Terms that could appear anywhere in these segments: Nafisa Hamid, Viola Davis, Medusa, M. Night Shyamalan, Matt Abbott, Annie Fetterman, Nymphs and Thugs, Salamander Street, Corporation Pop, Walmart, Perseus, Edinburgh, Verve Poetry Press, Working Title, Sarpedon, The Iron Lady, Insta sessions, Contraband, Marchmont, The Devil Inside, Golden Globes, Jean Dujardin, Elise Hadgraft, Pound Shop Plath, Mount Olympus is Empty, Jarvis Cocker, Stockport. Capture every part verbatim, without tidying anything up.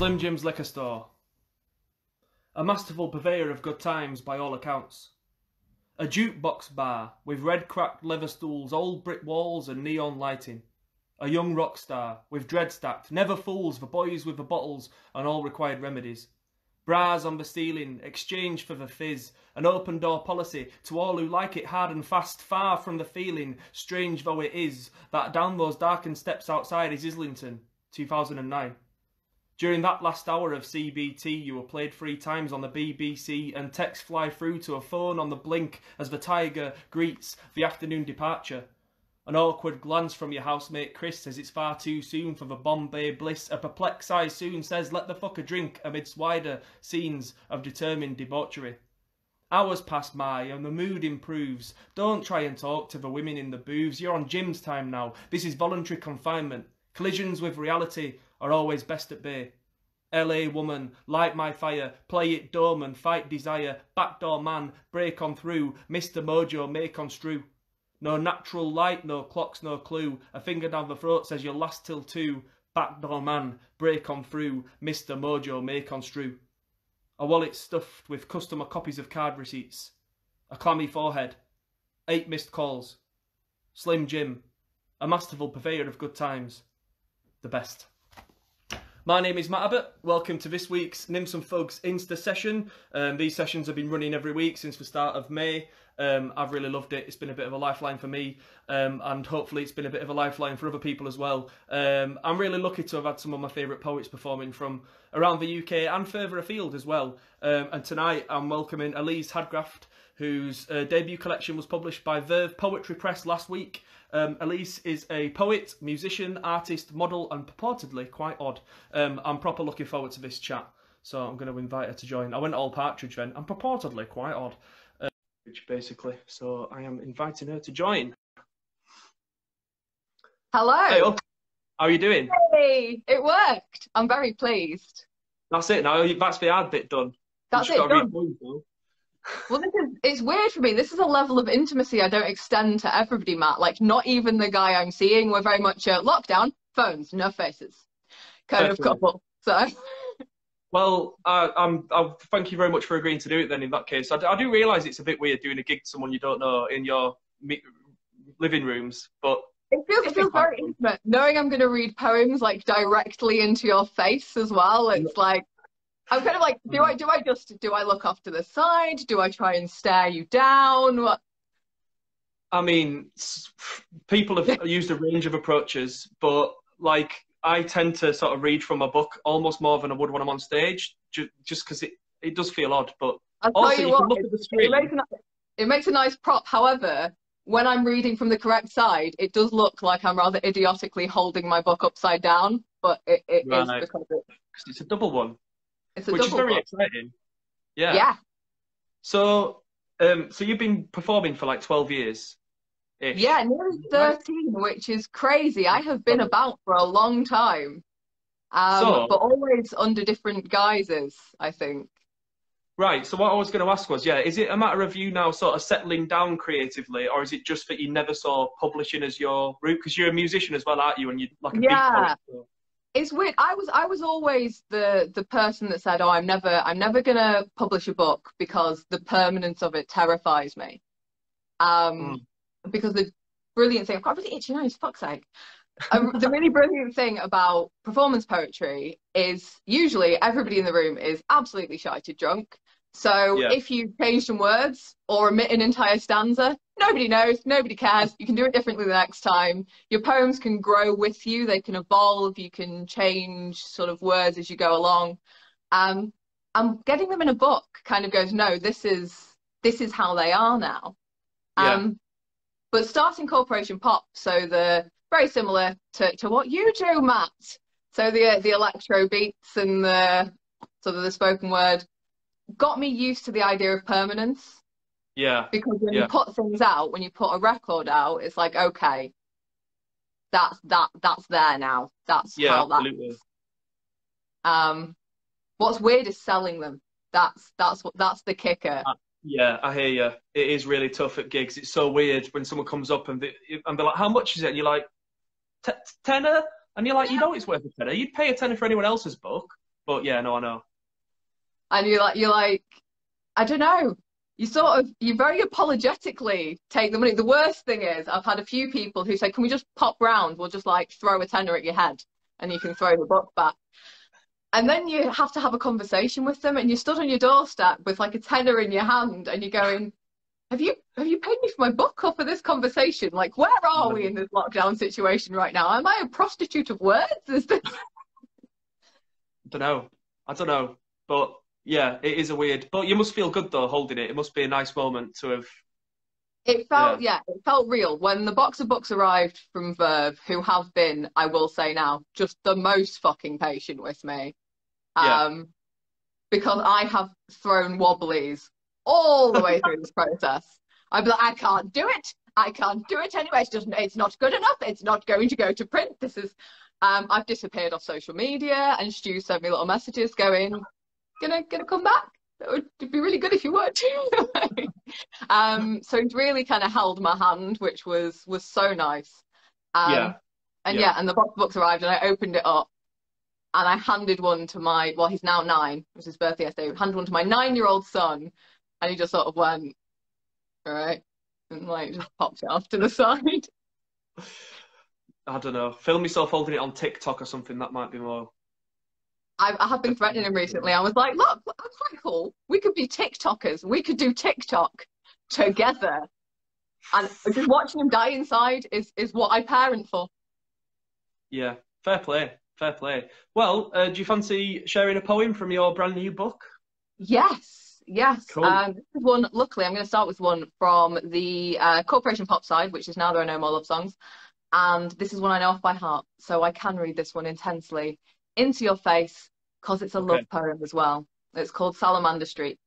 Slim Jim's liquor store. A masterful purveyor of good times by all accounts. A jukebox bar with red cracked leather stools, old brick walls and neon lighting. A young rock star with dread stacked, never fools for boys with the bottles and all required remedies. Bras on the ceiling, exchange for the fizz, an open door policy to all who like it hard and fast, far from the feeling, strange though it is, that down those darkened steps outside is Islington, two thousand nine. During that last hour of C B T you were played three times on the B B C and texts fly through to a phone on the blink as the tiger greets the afternoon departure. An awkward glance from your housemate Chris says it's far too soon for the Bombay bliss. A perplexed eye soon says let the fucker drink amidst wider scenes of determined debauchery. Hours pass by and the mood improves. Don't try and talk to the women in the booths. You're on Jim's time now. This is voluntary confinement. Collisions with reality are always best at bay. L A woman, light my fire, play it dormant, fight desire, backdoor man, break on through, Mister Mojo may construe. No natural light, no clocks, no clue. A finger down the throat says you'll last till two. Backdoor man, break on through. Mister Mojo may construe. A wallet stuffed with customer copies of card receipts. A clammy forehead. Eight missed calls. Slim Jim, a masterful purveyor of good times. The best. My name is Matt Abbott. Welcome to this week's Nymphs and Thugs Insta session. Um, these sessions have been running every week since the start of May. Um, I've really loved it. It's been a bit of a lifeline for me, um, and hopefully it's been a bit of a lifeline for other people as well. Um, I'm really lucky to have had some of my favourite poets performing from around the U K and further afield as well. Um, and tonight I'm welcoming Elise Hadgraft, whose uh, debut collection was published by Verve Poetry Press last week. Um, Elise is a poet, musician, artist, model, and purportedly quite odd. Um, I'm proper looking forward to this chat, so I'm going to invite her to join. I went all partridge then. I'm purportedly quite odd, uh, basically. So I am inviting her to join. Hello. Hey, okay. How are you doing? Hey, it worked. I'm very pleased. That's it. Now that's the hard bit done. That's it. Done. Well, this is, it's weird for me. This is a level of intimacy I don't extend to everybody, Matt. Like, not even the guy I'm seeing. We're very much uh, lockdown, phones, no faces, kind Definitely. Of couple. So, well, uh, I'm, I'll thank you very much for agreeing to do it then in that case. I, I do realise it's a bit weird doing a gig to someone you don't know in your mi living rooms, but... It feels, it feels very intimate. Knowing I'm going to read poems, like, directly into your face as well, it's like... I'm kind of like, do I do I just do I look off to the side? Do I try and stare you down? What? I mean, people have used a range of approaches, but like I tend to sort of read from a book almost more than I would when I'm on stage, ju just because it it does feel odd. But I'll also, tell you, you what, can look it, at the screen. It makes, a, it makes a nice prop. However, when I'm reading from the correct side, it does look like I'm rather idiotically holding my book upside down. But it, it right. is because it, it's a double one. Which is very exciting. Yeah. Yeah. So, um, so you've been performing for like twelve years. -ish. Yeah, nearly thirteen, which is crazy. I have been about for a long time, um, so, but always under different guises, I think. Right. So what I was going to ask was, yeah, is it a matter of you now sort of settling down creatively, or is it just that you never saw publishing as your route? Because you're a musician as well, aren't you? And you're like a yeah. big poet. It's weird. I was I was always the the person that said, "Oh, I'm never I'm never gonna publish a book because the permanence of it terrifies me." Um, mm. Because the brilliant thing, I've got a really itchy nose, fuck's sake. Um, the really brilliant thing about performance poetry is usually everybody in the room is absolutely shited drunk. So yeah. if you change some words or omit an entire stanza, nobody knows, nobody cares. You can do it differently the next time. Your poems can grow with you. They can evolve. You can change sort of words as you go along. Um, and getting them in a book kind of goes, no, this is, this is how they are now. Yeah. Um, but starting Corporation Pop, so the very similar to, to what you do, Matt. So the, the electro beats and the sort of the spoken word got me used to the idea of permanence. Yeah. Because when yeah. you put things out, when you put a record out, it's like, okay, that's that that's there now. That's yeah, how that is. Um what's weird is selling them. That's that's what that's the kicker. Uh, yeah, I hear you. It is really tough at gigs. It's so weird when someone comes up and they, and they're like, how much is it? And you're like, tenner? And you're like, yeah. you know it's worth a tenner. You'd pay a tenner for anyone else's book. But yeah, no, I know. And you're like, you're like, I don't know. You sort of, you very apologetically take the money. The worst thing is, I've had a few people who say, can we just pop round? We'll just like throw a tenner at your head and you can throw the book back. And then you have to have a conversation with them, and you stood on your doorstep with like a tenner in your hand, and you're going, have you have you paid me for my book or for this conversation? Like, where are we in this lockdown situation right now? Am I a prostitute of words? Is this... Don't know. I don't know. But yeah, it is a weird. But you must feel good though holding it. It must be a nice moment to have. It felt yeah. yeah, it felt real when the box of books arrived from Verve, who have been, I will say now, just the most fucking patient with me. Yeah. Um, because I have thrown wobblies all the way through this process. I'm like, I can't do it. I can't do it anyway. It's just, it's not good enough. It's not going to go to print. This is, um, I've disappeared off social media, and Stu sent me little messages going, gonna, gonna come back. It would be really good if you would. um, so it really kind of held my hand, which was, was so nice. Um, yeah. And yeah. yeah, and the box books arrived, and I opened it up. And I handed one to my, well, he's now nine, it was his birthday yesterday, I handed one to my nine-year-old son, and he just sort of went, all right, and like just popped it off to the side. I don't know. Film yourself holding it on TikTok or something, that might be more... I, I have been threatening him recently. I was like, look, that's quite cool. We could be TikTokers. We could do TikTok together. And just watching him die inside is, is what I parent for. Yeah, fair play. Fair play. Well, uh, do you fancy sharing a poem from your brand new book? Yes, yes. Cool. Um, one, luckily, I'm going to start with one from the uh, Corporation Pop side, which is Now There Are No More Love Songs. And this is one I know off by heart, so I can read this one intensely into your face, because it's a okay. love poem as well. It's called Salamander Street.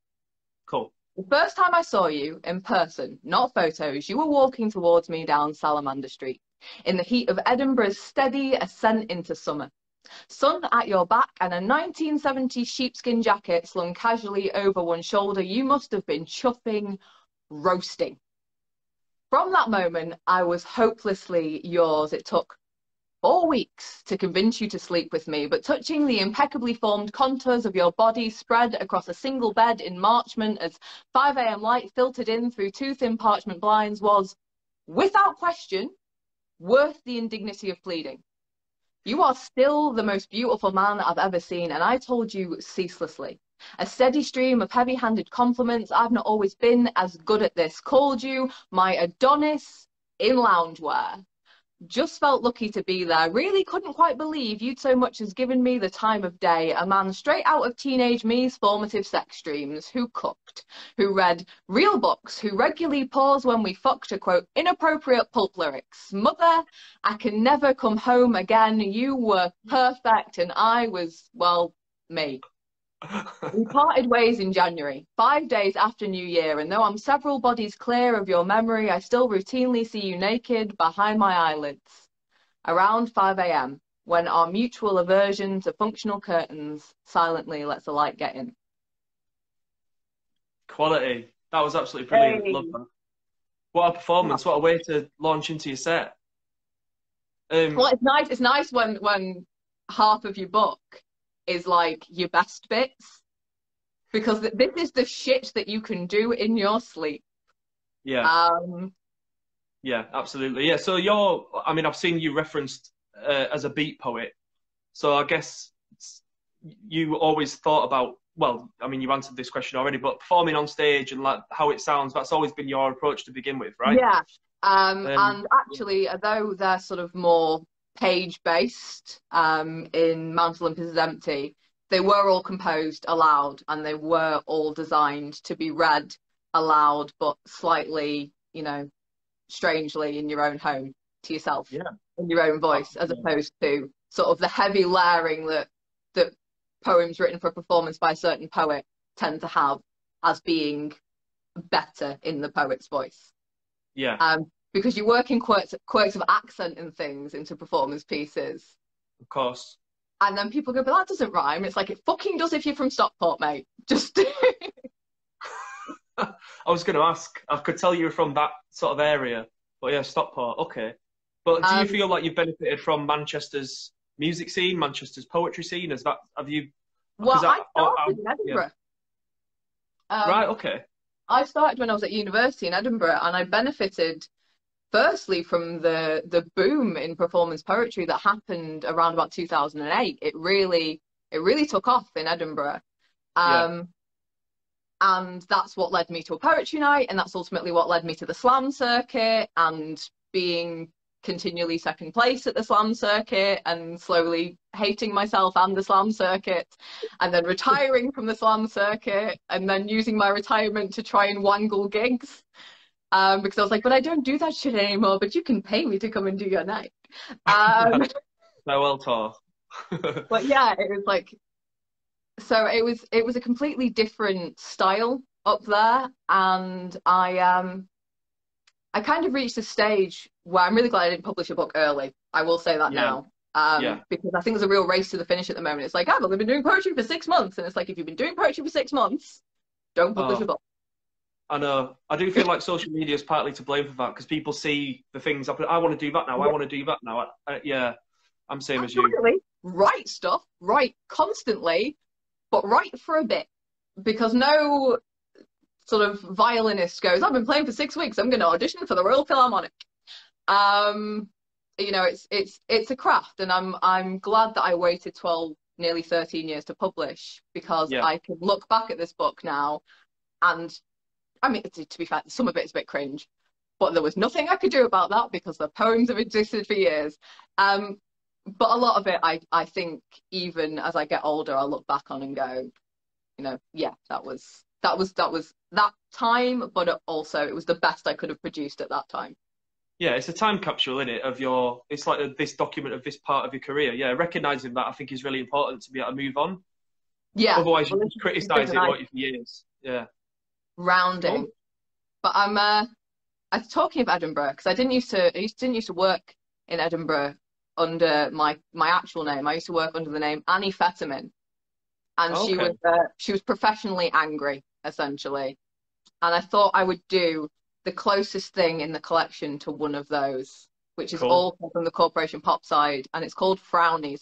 Cool. The first time I saw you in person, not photos, you were walking towards me down Salamander Street in the heat of Edinburgh's steady ascent into summer. Sun at your back and a nineteen seventies sheepskin jacket slung casually over one shoulder, you must have been chuffing, roasting. From that moment, I was hopelessly yours. It took four weeks to convince you to sleep with me, but touching the impeccably formed contours of your body spread across a single bed in Marchmont as five A M light filtered in through two thin parchment blinds was, without question, worth the indignity of pleading. You are still the most beautiful man I've ever seen, and I told you ceaselessly. A steady stream of heavy-handed compliments. I've not always been as good at this. Called you my Adonis in loungewear. Just felt lucky to be there. Really couldn't quite believe you'd so much as given me the time of day. A man straight out of teenage me's formative sex dreams, who cooked, who read real books, who regularly paused when we fucked to quote inappropriate pulp lyrics. Mother, I can never come home again. You were perfect, and I was, well, me. We parted ways in January, five days after New Year, and though I'm several bodies clear of your memory, I still routinely see you naked behind my eyelids. Around five A M, when our mutual aversion to functional curtains silently lets the light get in. Quality. That was absolutely brilliant. Hey. Love that. What a performance. What a way to launch into your set. Um, well, it's nice, it's nice when, when half of your book is like your best bits, because th this is the shit that you can do in your sleep. Yeah. Um, yeah, absolutely. Yeah. So you're, I mean, I've seen you referenced uh, as a beat poet. So I guess you always thought about, well, I mean, you answered this question already, but performing on stage and like how it sounds, that's always been your approach to begin with, right? Yeah. Um, um, and actually, yeah. though they're sort of more page-based um, in Mount Olympus is Empty, they were all composed aloud, and they were all designed to be read aloud, but slightly, you know, strangely in your own home, to yourself, yeah. in your own voice, as opposed to sort of the heavy layering that, that poems written for performance by a certain poet tend to have as being better in the poet's voice. Yeah. Um, Because you work in quirks, quirks of accent and things into performance pieces. Of course. And then people go, but that doesn't rhyme. It's like, it fucking does if you're from Stockport, mate. Just I was going to ask. I could tell you were from that sort of area. But yeah, Stockport, okay. But do um, you feel like you've benefited from Manchester's music scene, Manchester's poetry scene? Is that, have you Well, I, I started I, I, in Edinburgh. Yeah. Um, right, okay. I started when I was at university in Edinburgh, and I benefited firstly from the the boom in performance poetry that happened around about two thousand eight. It really it really took off in Edinburgh. Um, yeah. And that's what led me to a poetry night, and that's ultimately what led me to the slam circuit and being continually second place at the slam circuit and slowly hating myself and the slam circuit, and then retiring from the slam circuit, and then using my retirement to try and wangle gigs. Um, because I was like, but I don't do that shit anymore, but you can pay me to come and do your night. Um, Farewell tour. But yeah, it was like... So it was it was a completely different style up there, and I um I kind of reached a stage where I'm really glad I didn't publish a book early. I will say that yeah. now, um, yeah. because I think there's a real race to the finish at the moment. It's like, I've only been doing poetry for six months, and it's like, if you've been doing poetry for six months, don't publish oh, a book. I know. I do feel like social media is partly to blame for that, because people see the things up. I want to do that now. I want to do that now. I, I, yeah, I'm same as you. Really write stuff, write constantly. But write for a bit, because no sort of violinist goes, I've been playing for six weeks, I'm going to audition for the Royal Philharmonic. Um, you know, it's it's it's a craft, and I'm I'm glad that I waited twelve, nearly thirteen years to publish, because yeah. I can look back at this book now, and I mean, to, to be fair, some of it's a bit cringe, but there was nothing I could do about that because the poems have existed for years. Um, But a lot of it, I, I think, even as I get older, I'll look back on and go, you know, yeah, that was, that was, that was that time, but also it was the best I could have produced at that time. Yeah, it's a time capsule, isn't it, of your, it's like a, this document of this part of your career. Yeah, recognising that, I think, is really important to be able to move on. Yeah. Otherwise, well, you just criticise it for years. Yeah. Rounding. Oh. But I'm, uh, I was talking about Edinburgh, because I didn't used to, I used, didn't used to work in Edinburgh under my my actual name. I used to work under the name Annie Fetterman, and okay. she was uh, she was professionally angry, essentially, and I thought I would do the closest thing in the collection to one of those, which is cool. all from the Corporation Pop side, and it's called Frownies.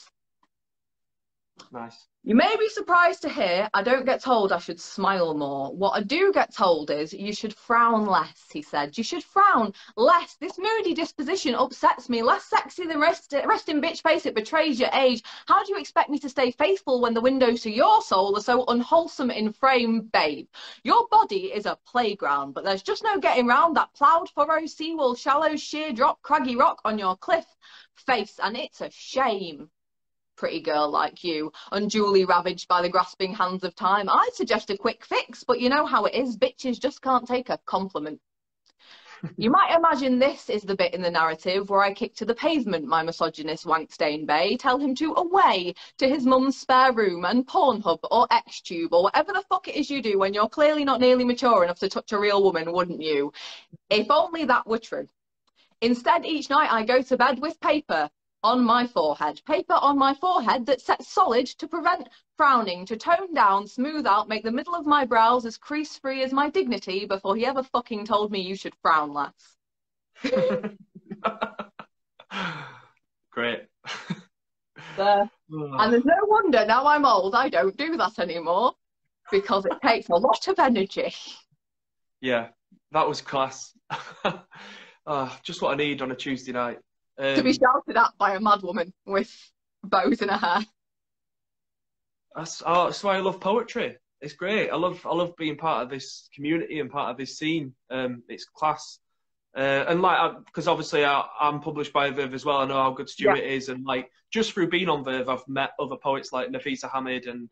Nice. You may be surprised to hear I don't get told I should smile more. What I do get told is you should frown less, he said. You should frown less. This moody disposition upsets me. Less sexy than rest, resting bitch face. It betrays your age. How do you expect me to stay faithful when the windows to your soul are so unwholesome in frame, babe? Your body is a playground, but there's just no getting round that ploughed furrow, seawall, shallow, sheer drop, craggy rock on your cliff face, and it's a shame. Pretty girl like you, unduly ravaged by the grasping hands of time. I'd suggest a quick fix, but you know how it is, bitches just can't take a compliment. You might imagine this is the bit in the narrative where I kick to the pavement my misogynist Wankstein Bay, tell him to away to his mum's spare room and Pornhub or Xtube or whatever the fuck it is you do when you're clearly not nearly mature enough to touch a real woman, wouldn't you? If only that were true. Instead, each night I go to bed with paper on my forehead, paper on my forehead that sets solid to prevent frowning, to tone down, smooth out, make the middle of my brows as crease-free as my dignity before he ever fucking told me you should frown less. Great. Uh, and there's no wonder now I'm old, I don't do that anymore, because it takes a lot of energy. Yeah, that was class. uh, just what I need on a Tuesday night. Um, to be shouted at by a mad woman with bows in her hair. That's, oh, that's why I love poetry. It's great. I love I love being part of this community and part of this scene. Um, it's class. Uh, and like, because obviously I, I'm published by Verve as well. I know how good Stuart yeah. is, and like just through being on Verve, I've met other poets like Nafisa Hamid, and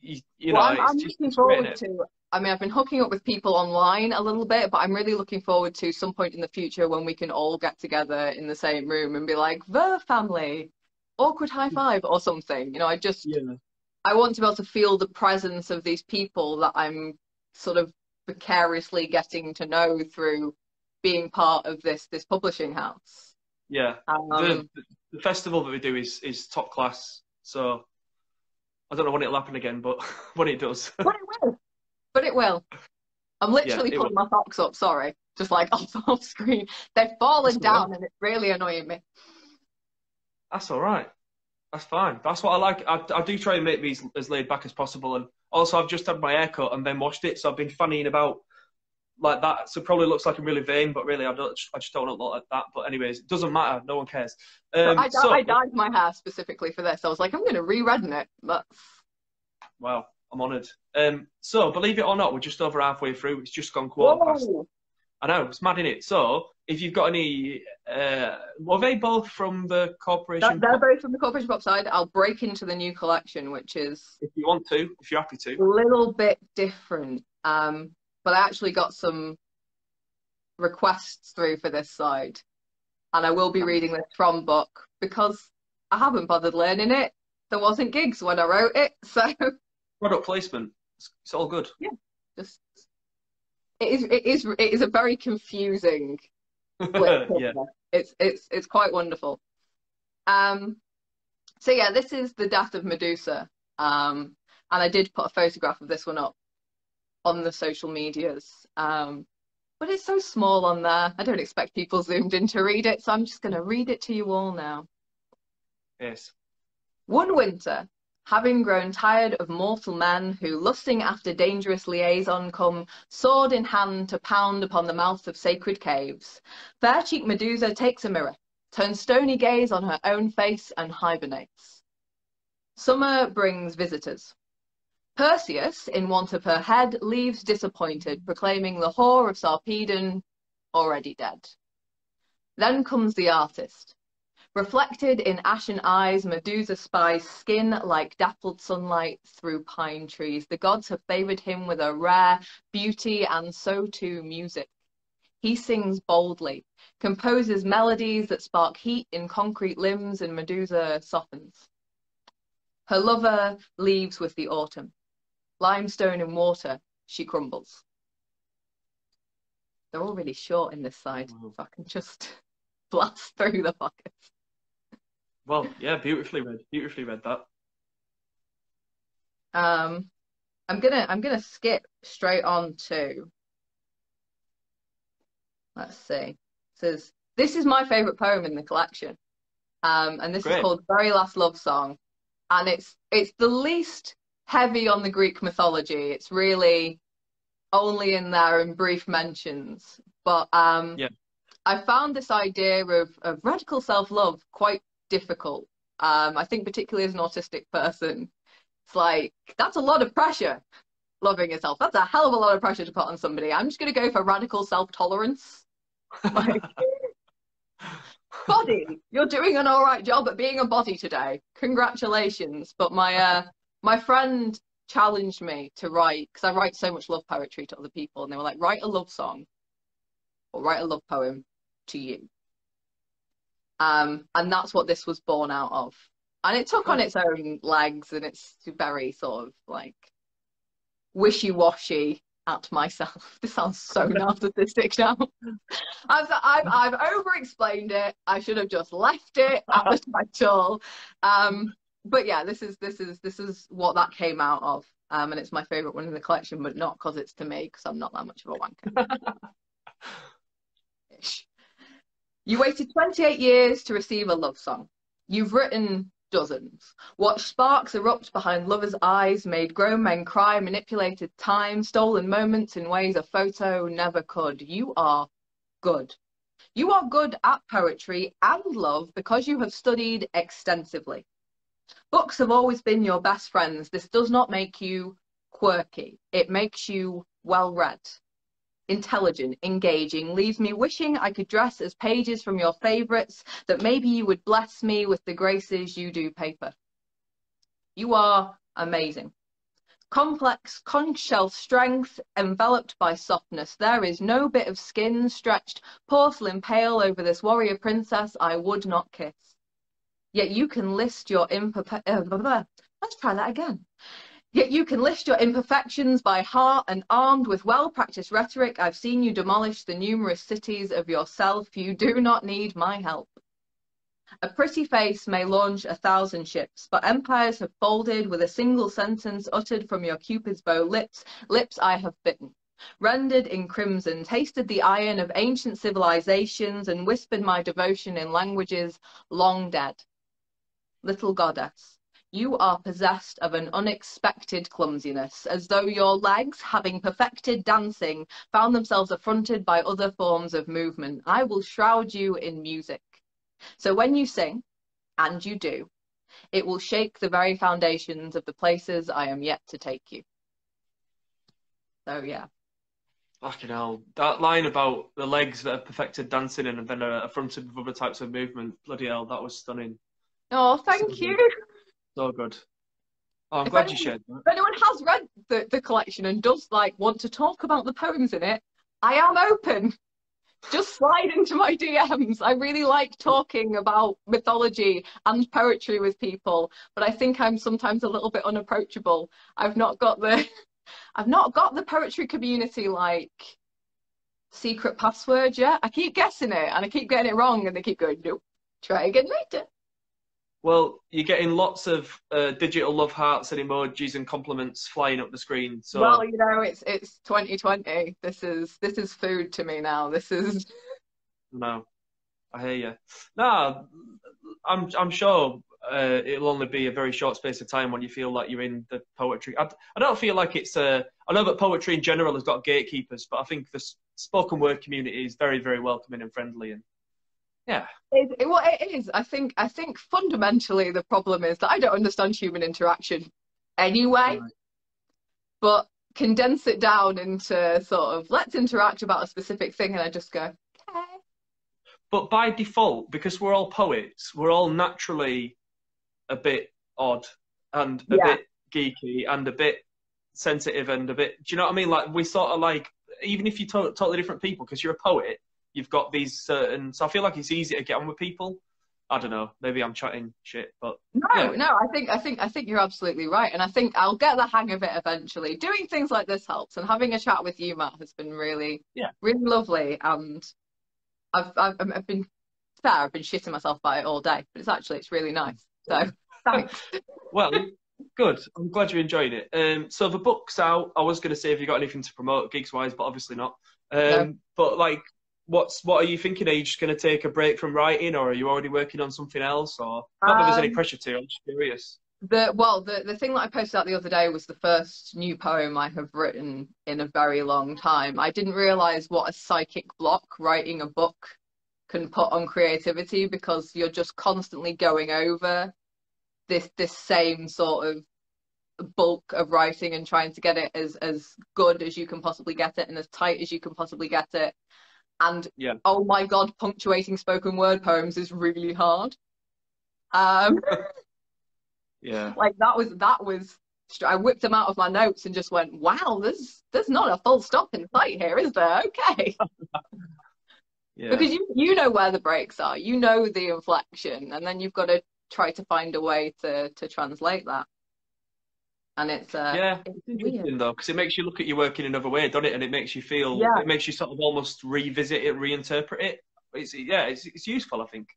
you, you well, know. I'm, I'm looking forward it. to. I mean, I've been hooking up with people online a little bit, but I'm really looking forward to some point in the future when we can all get together in the same room and be like, Verve family, awkward high five or something. You know, I just, yeah. I want to be able to feel the presence of these people that I'm sort of vicariously getting to know through being part of this, this publishing house. Yeah. Um, the, the festival that we do is, is top class. So I don't know when it'll happen again, but when it does. When it will. But it will. I'm literally yeah, putting will. my socks up, sorry. Just like off, off screen. They've fallen That's down right. and it's really annoying me. That's all right. That's fine. That's what I like. I, I do try and make these as laid back as possible. And also, I've just had my hair cut and then washed it, so I've been fannying about like that. So it probably looks like I'm really vain, but really, I don't. I just don't look like that. But anyways, it doesn't matter. No one cares. Um, I, so, I dyed my hair specifically for this. I was like, I'm going to re-redden it. But... Wow, I'm honoured. Um, so believe it or not, we're just over halfway through. It's just gone quarter Whoa. past. I know, it's mad, innit? So, if you've got any... Uh, were they both from the Corporation Pop? They're both from the Corporation Pop side. I'll break into the new collection, which is... If you want to, if you're happy to. A little bit different. Um, but I actually got some requests through for this side. And I will be reading this from book, because I haven't bothered learning it. There wasn't gigs when I wrote it, so... Product placement. It's, it's all good. Yeah, just... It is, it is, it is a very confusing yeah. It's, it's, it's quite wonderful. Um, so yeah, this is The Death of Medusa. Um, and I did put a photograph of this one up on the social medias. Um, but it's so small on there. I don't expect people zoomed in to read it. So I'm just going to read it to you all now. Yes. One winter, having grown tired of mortal men who, lusting after dangerous liaison, come sword in hand to pound upon the mouth of sacred caves, fair-cheeked Medusa takes a mirror, turns stony gaze on her own face and hibernates. Summer brings visitors. Perseus, in want of her head, leaves disappointed, proclaiming the whore of Sarpedon already dead. Then comes the artist. Reflected in ashen eyes, Medusa spies skin like dappled sunlight through pine trees. The gods have favoured him with a rare beauty, and so too music. He sings boldly, composes melodies that spark heat in concrete limbs, and Medusa softens. Her lover leaves with the autumn. Limestone and water, she crumbles. They're all really short in this side, so I can just blast through the pockets. Well, yeah, beautifully read. Beautifully read that. Um, I'm gonna I'm gonna skip straight on to. Let's see. It says, this is my favourite poem in the collection, um, and this Great. is called "Very Last Love Song," and it's it's the least heavy on the Greek mythology. It's really only in there in brief mentions, but um, yeah, I found this idea of of radical self-love quite difficult. um I think particularly as an autistic person, it's like, that's a lot of pressure, loving yourself. That's a hell of a lot of pressure to put on somebody. I'm just gonna go for radical self-tolerance. Like, body, you're doing an all right job at being a body today, congratulations. But my uh my friend challenged me to write, because I write so much love poetry to other people, and they were like, write a love song or write a love poem to you. Um, and that's what this was born out of. And it took on its own legs, and it's very sort of like wishy-washy at myself. This sounds so narcissistic now. I've, I've, I've over-explained it. I should have just left it at the title. Um, but yeah, this is, this, is, this is what that came out of. Um, and it's my favourite one in the collection, but not because it's to me, because I'm not that much of a wanker. Ish. You waited twenty-eight years to receive a love song. You've written dozens. Watched sparks erupt behind lovers' eyes, made grown men cry, manipulated time, stolen moments in ways a photo never could. You are good. You are good at poetry and love because you have studied extensively. Books have always been your best friends. This does not make you quirky. It makes you well-read. Intelligent, engaging, leaves me wishing I could dress as pages from your favourites, that maybe you would bless me with the graces you do paper. You are amazing. Complex conch shell strength enveloped by softness. There is no bit of skin stretched porcelain pale over this warrior princess I would not kiss. Yet you can list your imperfect... Uh, blah, blah. Let's try that again. Yet you can list your imperfections by heart, and armed with well-practiced rhetoric, I've seen you demolish the numerous cities of yourself. You do not need my help. A pretty face may launch a thousand ships, but empires have folded with a single sentence uttered from your Cupid's bow lips, lips I have bitten, rendered in crimson, tasted the iron of ancient civilizations, and whispered my devotion in languages long dead. Little goddess, you are possessed of an unexpected clumsiness, as though your legs, having perfected dancing, found themselves affronted by other forms of movement. I will shroud you in music. So when you sing, and you do, it will shake the very foundations of the places I am yet to take you. So, yeah. Fucking hell. That line about the legs that have perfected dancing and then are affronted with other types of movement, bloody hell, that was stunning. Oh, thank so you. Good. So good. Oh, I'm if glad anyone, you shared that. If anyone has read the, the collection and does like want to talk about the poems in it, I am open. Just slide into my D Ms. I really like talking about mythology and poetry with people, but I think I'm sometimes a little bit unapproachable. I've not got the I've not got the poetry community like secret password yet. I keep guessing it and I keep getting it wrong and they keep going, nope, try again later. Well, you're getting lots of uh, digital love hearts and emojis and compliments flying up the screen. So, well, you know, it's it's twenty twenty. This is this is food to me now. This is. No, I hear you. No, I'm I'm sure uh, it'll only be a very short space of time when you feel like you're in the poetry. I, I don't feel like it's a. I know that poetry in general has got gatekeepers, but I think the spoken word community is very very welcoming and friendly and. Yeah. It, it, well, it is. I think, I think fundamentally the problem is that I don't understand human interaction anyway, right. But condense it down into sort of, let's interact about a specific thing, and I just go, okay. But by default, because we're all poets, we're all naturally a bit odd and a yeah. bit geeky and a bit sensitive and a bit, do you know what I mean? Like, we sort of like, even if you're to totally different people, because you're a poet, you've got these certain, so I feel like it's easy to get on with people. I don't know, maybe I'm chatting shit, but no, yeah. no, I think, I think, I think you're absolutely right, and I think I'll get the hang of it eventually. Doing things like this helps, and having a chat with you, Matt, has been really, yeah, really lovely. And I've, I've, I've been fair, I've been shitting myself by it all day, but it's actually, it's really nice. So thanks. Well, good. I'm glad you enjoyed it. Um, so the book's out. I was going to say, have you got anything to promote gigs wise, but obviously not. Um, no. But like. What's what are you thinking? Are you just going to take a break from writing, or are you already working on something else? Or not that um, there's any pressure to. I'm just curious. The well, the the thing that I posted out the other day was the first new poem I have written in a very long time. I didn't realise what a psychic block writing a book can put on creativity, because you're just constantly going over this this same sort of bulk of writing and trying to get it as as good as you can possibly get it and as tight as you can possibly get it. And yeah. oh my god, punctuating spoken word poems is really hard. Um, yeah, like that was that was. I whipped them out of my notes and just went, "Wow, there's there's not a full stop in sight here, is there?" Okay. yeah. Because you you know where the breaks are, you know the inflection, and then you've got to try to find a way to to translate that. And it's uh, yeah, it's interesting weird. Though, because it makes you look at your work in another way, doesn't it? And it makes you feel, yeah. it makes you sort of almost revisit it, reinterpret it. It's, yeah, it's it's useful, I think.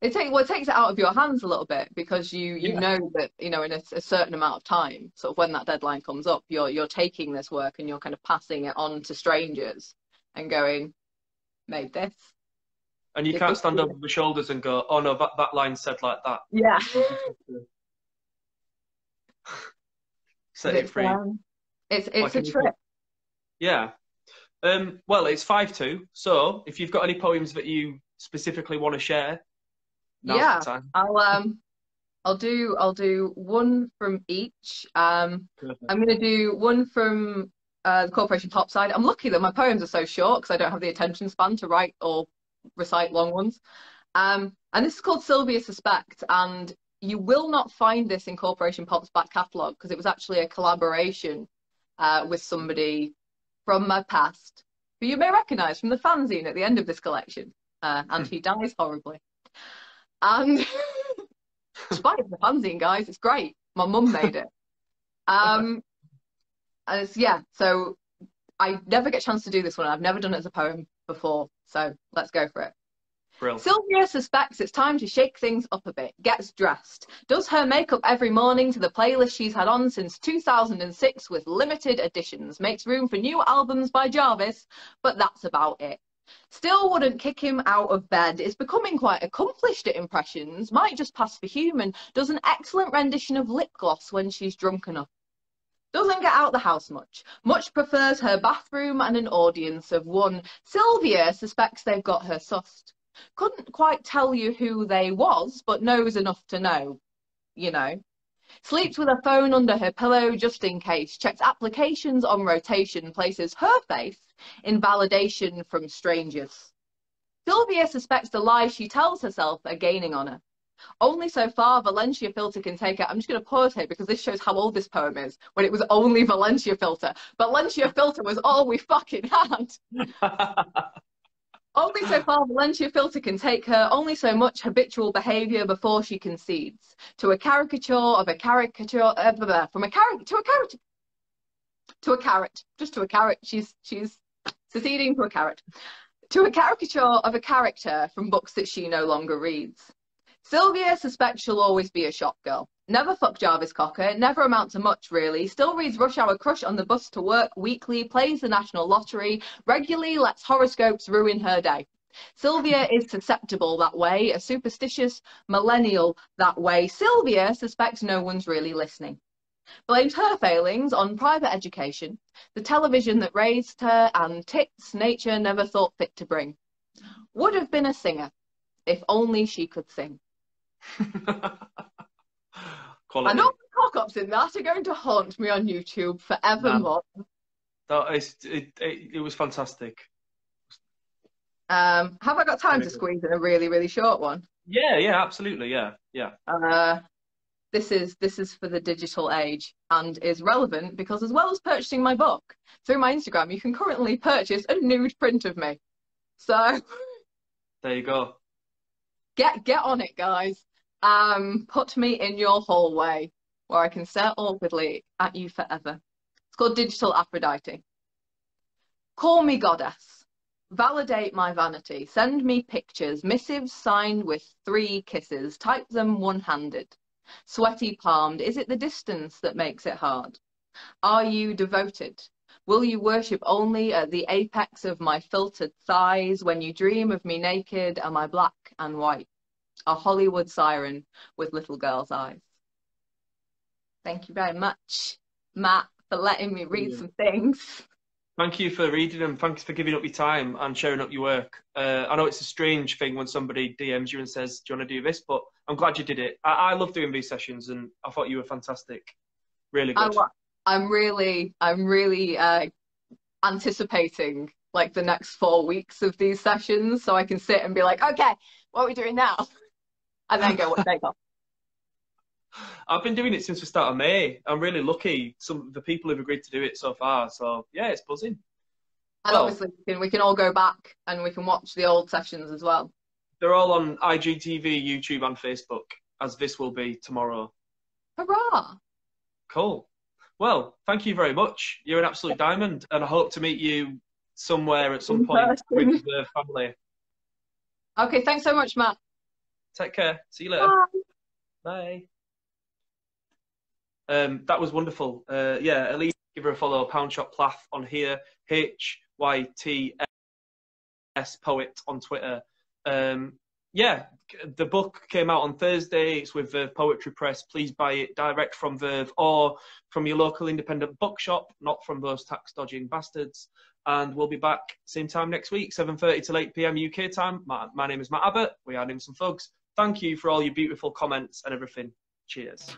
It takes well, it takes it out of your hands a little bit, because you you yeah. know that you know in a, a certain amount of time, sort of when that deadline comes up, you're you're taking this work and you're kind of passing it on to strangers and going, made this. And you it can't stand over the shoulders and go, oh no, that that line said like that. Yeah. Set it free. Um, it's it's like a trip. Yeah. Um, well, it's five two, so if you've got any poems that you specifically want to share, now's yeah, the time. I'll um, I'll do I'll do one from each. Um, Perfect. I'm going to do one from uh, the Corporation Pop side. I'm lucky that my poems are so short because I don't have the attention span to write or recite long ones. Um, and this is called Sylvia Suspect, and you will not find this in Corporation Pop's back catalogue, because it was actually a collaboration uh, with somebody from my past, who you may recognise from the fanzine at the end of this collection, uh, and he dies horribly. And despite the fanzine, guys, it's great. My mum made it. Um, and it's, yeah, so I never get a chance to do this one. I've never done it as a poem before, so let's go for it. Brilliant. Sylvia suspects it's time to shake things up a bit, gets dressed, does her makeup every morning to the playlist she's had on since two thousand six with limited editions, makes room for new albums by Jarvis, but that's about it. Still wouldn't kick him out of bed, is becoming quite accomplished at impressions, might just pass for human, does an excellent rendition of lip gloss when she's drunk enough. Doesn't get out the house much. Much prefers her bathroom and an audience of one. Sylvia suspects they've got her sussed. Couldn't quite tell you who they was, but knows enough to know, you know. Sleeps with her phone under her pillow just in case. Checks applications on rotation. Places her faith in validation from strangers. Sylvia suspects the lies she tells herself are gaining on her. Only so far Valencia Filter can take it. I'm just going to pause here because this shows how old this poem is, when it was only Valencia Filter. Valencia Filter was all we fucking had. Only so far Valencia Filter can take her, only so much habitual behaviour before she concedes. To a caricature of a caricature, uh, blah, blah, from a carrot, to a carrot, to a carrot, just to a carrot, she's, she's seceding to a carrot. To a caricature of a character from books that she no longer reads. Sylvia suspects she'll always be a shop girl. Never fuck Jarvis Cocker, never amount to much really, still reads Rush Hour Crush on the bus to work weekly, plays the national lottery, regularly lets horoscopes ruin her day. Sylvia is susceptible that way, a superstitious millennial that way. Sylvia suspects no one's really listening. Blames her failings on private education, the television that raised her, and tits nature never thought fit to bring. Would have been a singer, if only she could sing. And all the cock-ups in that are going to haunt me on YouTube forevermore. That is, it, it, it was fantastic. Um, have I got time to squeeze in a really, really short one? Yeah, yeah, absolutely, yeah, yeah. Uh, this is, this is for the digital age and is relevant because as well as purchasing my book, through my Instagram, you can currently purchase a nude print of me. So... there you go. Get, get on it, guys. Um, put me in your hallway where I can stare awkwardly at you forever. It's called Digital Aphrodite. Call me goddess. Validate my vanity. Send me pictures. Missives signed with three kisses. Type them one-handed. Sweaty palmed. Is it the distance that makes it hard? Are you devoted? Will you worship only at the apex of my filtered thighs when you dream of me naked and my black and white? A Hollywood siren with little girl's eyes. Thank you very much, Matt, for letting me read some things. Thank you for reading them. Thanks for giving up your time and sharing up your work. Uh, I know it's a strange thing when somebody D Ms you and says, do you want to do this? But I'm glad you did it. I, I love doing these sessions and I thought you were fantastic. Really good. I I'm really, I'm really uh, anticipating like the next four weeks of these sessions so I can sit and be like, okay, what are we doing now? And then go, what day off? I've been doing it since the start of May. I'm really lucky. Some of the people have agreed to do it so far. So yeah, it's buzzing. And well, obviously we can, we can all go back and we can watch the old sessions as well. They're all on I G T V, YouTube and Facebook, as this will be tomorrow. Hurrah! Cool. Well, thank you very much. You're an absolute diamond and I hope to meet you somewhere at some point with the family. Okay, thanks so much, Matt. Take care. See you later. Bye. Bye. Um, that was wonderful. Uh, yeah, at least give her a follow. Pound Shop Plath on here. H Y T S Poet on Twitter. Um, yeah, the book came out on Thursday. It's with Verve Poetry Press. Please buy it direct from Verve or from your local independent bookshop, not from those tax-dodging bastards. And we'll be back same time next week, seven thirty till eight p m U K time. My, my name is Matt Abbott. We are Nymphs and Thugs. Thank you for all your beautiful comments and everything. Cheers.